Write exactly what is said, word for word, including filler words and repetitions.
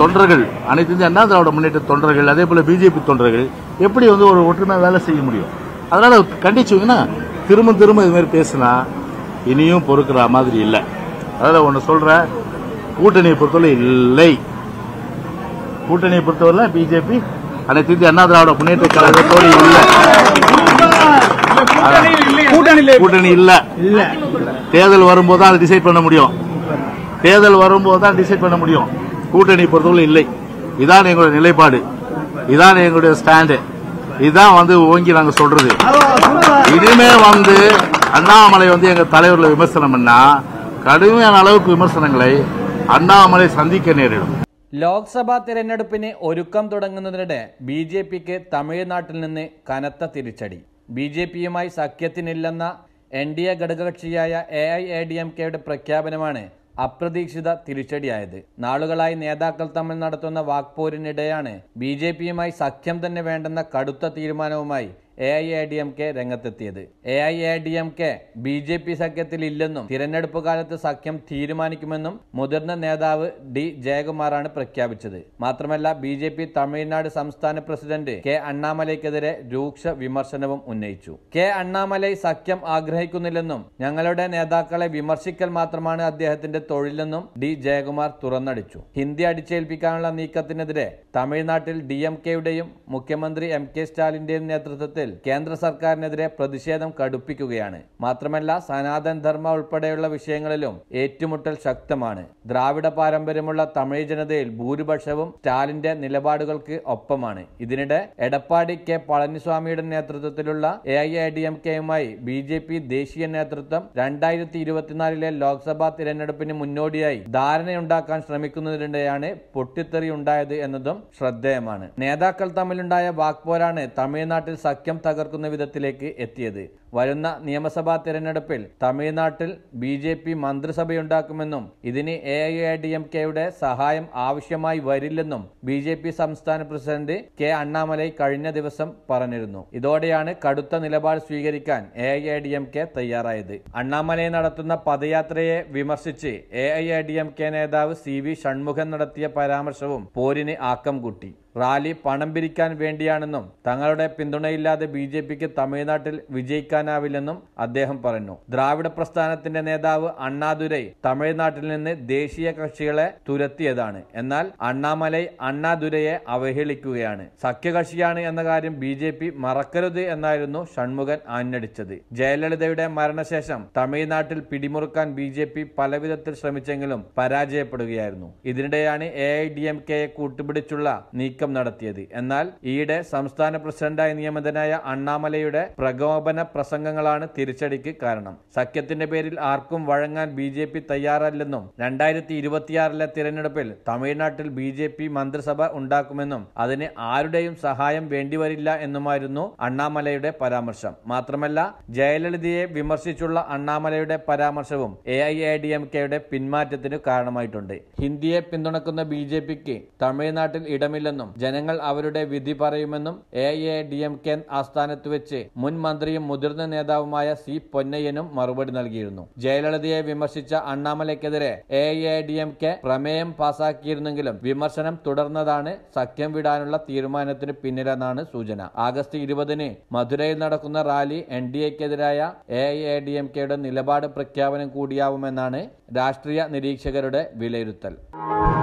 தொண்டர்கள் அனைத்து இந்திய அண்ணா திராவிட முன்னேற்ற தொண்டர்கள் அதே போல பிஜேபி தொண்டர்கள் எப்படி வந்து ஒரு ஒற்றுமை வேலை செய்ய முடியும்? அதனால கண்டிச்சுங்கன்னா திரும்ப திரும்ப இது மாதிரி பேசினா இனியும் பொறுக்கிற மாதிரி இல்லை. அதனால ஒன்று சொல்ற, கூட்டணியை பொறுத்தவரை இல்லை, கூட்டணியை பொறுத்தவரை பிஜேபி அனைத்து இந்திய அண்ணா திராவிட முன்னேற்ற கழகத்தோடு இல்லை, கூட்டணி இல்ல. தேர்தல் வரும்போது தான் டிசைட் பண்ண முடியும், தேர்தல் வரும்போது தான் டிசைட் பண்ண முடியும். கூட்டணி பொறுத்தவரை இல்லை. இதான் எங்களுடைய நிலைப்பாடு, இதான் எங்களுடைய ஸ்டாண்டு, இதுதான் வந்து ஓங்கி நாங்கள் சொல்றது. இனிமே வந்து அண்ணாமலை வந்து எங்க தலைவர்களை விமர்சனம்னா கடுமையான அளவுக்கு விமர்சனங்களை அண்ணாமலை சந்திக்க நேரிடும். ലോക്സഭാ തിരഞ്ഞെടുപ്പിന് ഒരുക്കം തുടങ്ങുന്നതിനിടെ ബി ജെ പിക്ക് തമിഴ്നാട്ടിൽ നിന്ന് കനത്ത തിരിച്ചടി. ബി ജെ പിയുമായി സഖ്യത്തിനില്ലെന്ന എൻ ഡി എ ഘടകകക്ഷിയായ A I A D M കെയുടെ പ്രഖ്യാപനമാണ് അപ്രതീക്ഷിത തിരിച്ചടിയായത്. നാളുകളായി നേതാക്കൾ തമ്മിൽ നടത്തുന്ന വാക്പോരിനിടെയാണ് ബി ജെ പിയുമായി സഖ്യം തന്നെ വേണ്ടെന്ന കടുത്ത തീരുമാനവുമായി A I A D M K രംഗത്തെത്തിയത്. A I A D M K B J P സഖ്യത്തിൽ ഇല്ലെന്നും തിരഞ്ഞെടുപ്പ് കാലത്ത് സഖ്യം തീരുമാനിക്കുമെന്നും മുതിർന്ന നേതാവ് ഡി ജയകുമാറാണ് പ്രഖ്യാപിച്ചത്. മാത്രമല്ല ബി ജെ പി തമിഴ്നാട് സംസ്ഥാന പ്രസിഡന്റ് കെ അണ്ണാമലയ്ക്കെതിരെ രൂക്ഷ വിമർശനവും ഉന്നയിച്ചു. കെ അണ്ണാമലൈ സഖ്യം ആഗ്രഹിക്കുന്നില്ലെന്നും ഞങ്ങളുടെ നേതാക്കളെ വിമർശിക്കൽ മാത്രമാണ് അദ്ദേഹത്തിന്റെ തൊഴിലെന്നും ഡി ജയകുമാർ തുറന്നടിച്ചു. ഹിന്ദി അടിച്ചേൽപ്പിക്കാനുള്ള നീക്കത്തിനെതിരെ തമിഴ്നാട്ടിൽ ഡി എം കെയുടെയും മുഖ്യമന്ത്രി എം കെ സ്റ്റാലിന്റെയും നേതൃത്വത്തിൽ കേന്ദ്ര സർക്കാരിനെതിരെ പ്രതിഷേധം കടുപ്പിക്കുകയാണ്. മാത്രമല്ല സനാതൻ ധർമ്മ ഉൾപ്പെടെയുള്ള വിഷയങ്ങളിലും ഏറ്റുമുട്ടൽ ശക്തമാണ്. ദ്രാവിഡ പാരമ്പര്യമുള്ള തമിഴ് ജനതയിൽ ഭൂരിപക്ഷവും സ്റ്റാലിന്റെ നിലപാടുകൾക്ക് ഒപ്പമാണ്. ഇതിനിടെ എടപ്പാടി കെ പളനിസ്വാമിയുടെ നേതൃത്വത്തിലുള്ള A I A D M കെയുമായി ബി ജെ പി ദേശീയ നേതൃത്വം രണ്ടായിരത്തി ഇരുപത്തിനാലിലെ ലോക്സഭാ തിരഞ്ഞെടുപ്പിന് മുന്നോടിയായി ധാരണയുണ്ടാക്കാൻ ശ്രമിക്കുന്നതിനിടെയാണ് പൊട്ടിത്തെറി ഉണ്ടായത് എന്നതും ശ്രദ്ധേയമാണ്. നേതാക്കൾ തമ്മിലുണ്ടായ വാക്പോരാണ് തമിഴ്നാട്ടിൽ സഖ്യം തകർക്കുന്ന വിധത്തിലേക്ക് എത്തിയത്. വരുന്ന നിയമസഭാ തിരഞ്ഞെടുപ്പിൽ തമിഴ്നാട്ടിൽ ബി ജെ പി മന്ത്രിസഭയുണ്ടാക്കുമെന്നും ഇതിന് A I A D M കെയുടെ സഹായം ആവശ്യമായി വരില്ലെന്നും ബി ജെ പി സംസ്ഥാന പ്രസിഡന്റ് കെ അണ്ണാമലൈ കഴിഞ്ഞ ദിവസം പറഞ്ഞിരുന്നു. ഇതോടെയാണ് കടുത്ത നിലപാട് സ്വീകരിക്കാൻ A I A D M K തയ്യാറായത്. അണ്ണാമലൈ നടത്തുന്ന പദയാത്രയെ വിമർശിച്ച് A I A D M K നേതാവ് സി വി ഷൺമുഖൻ നടത്തിയ പരാമർശവും പോരിന് ആക്കം കൂട്ടി. റാലി പണം പിരിക്കാൻ വേണ്ടിയാണെന്നും തങ്ങളുടെ പിന്തുണയില്ലാതെ ബി ജെ പിക്ക് തമിഴ്നാട്ടിൽ വിജയിക്കാനാവില്ലെന്നും അദ്ദേഹം പറഞ്ഞു. ദ്രാവിഡ പ്രസ്ഥാനത്തിന്റെ നേതാവ് അണ്ണാദുരൈ തമിഴ്നാട്ടിൽ നിന്ന് ദേശീയ കക്ഷികളെ തുരത്തിയതാണ്. എന്നാൽ അണ്ണാമലൈ അണ്ണാദുരയെ അവഹേളിക്കുകയാണ്. സഖ്യകക്ഷിയാണ് എന്ന കാര്യം ബി ജെ പി മറക്കരുത് എന്നായിരുന്നു ഷൺമുഖൻ ആഞ്ഞടിച്ചത്. ജയലളിതയുടെ മരണശേഷം തമിഴ്നാട്ടിൽ പിടിമുറുക്കാൻ ബി ജെ പി പലവിധത്തിൽ ശ്രമിച്ചെങ്കിലും പരാജയപ്പെടുകയായിരുന്നു. ഇതിനിടെയാണ് എ ഐ ഡി എം കെയെ കൂട്ടുപിടിച്ചുള്ള നീക്കം നടത്തിയത്. എന്നാൽ ഈയിടെ സംസ്ഥാന പ്രസിഡന്റായി നിയമിതനായ അണ്ണാമലയുടെ പ്രകോപന പ്രസംഗങ്ങളാണ് തിരിച്ചടിക്ക് കാരണം. സഖ്യത്തിന്റെ പേരിൽ ആർക്കും വഴങ്ങാൻ ബി ജെ പി തയ്യാറല്ലെന്നും രണ്ടായിരത്തി ഇരുപത്തിയാറിലെ തിരഞ്ഞെടുപ്പിൽ തമിഴ്നാട്ടിൽ ബി ജെ പി മന്ത്രിസഭ ഉണ്ടാക്കുമെന്നും അതിന് ആരുടെയും സഹായം വേണ്ടിവരില്ല എന്നുമായിരുന്നു അണ്ണാമലയുടെ പരാമർശം. മാത്രമല്ല ജയലളിതയെ വിമർശിച്ചുള്ള അണ്ണാമലയുടെ പരാമർശവും A I A D M കെയുടെ പിന്മാറ്റത്തിന് കാരണമായിട്ടുണ്ട്. ഹിന്ദിയെ പിന്തുണക്കുന്ന ബി ജെ പിക്ക് തമിഴ്നാട്ടിൽ ഇടമില്ലെന്നും ജനങ്ങൾ അവരുടെ വിധി പറയുമെന്നും A A D M K ആസ്ഥാനത്ത് വെച്ച് മുൻ മന്ത്രിയും മുതിർന്ന നേതാവുമായ സി പൊന്നയ്യനും മറുപടി നൽകിയിരുന്നു. ജയലളിതയെ വിമർശിച്ച അണ്ണാമലയ്ക്കെതിരെ A A D M K പ്രമേയം പാസാക്കിയിരുന്നെങ്കിലും വിമർശനം തുടർന്നതാണ് സഖ്യം വിടാനുള്ള തീരുമാനത്തിന് പിന്നിലെന്നാണ് സൂചന. ആഗസ്റ്റ് ഇരുപതിന് മധുരയിൽ നടക്കുന്ന റാലി എൻ ഡി എക്കെതിരായ എ എ ഡി എം കെയുടെ നിലപാട് പ്രഖ്യാപനം കൂടിയാവുമെന്നാണ് രാഷ്ട്രീയ നിരീക്ഷകരുടെ വിലയിരുത്തൽ.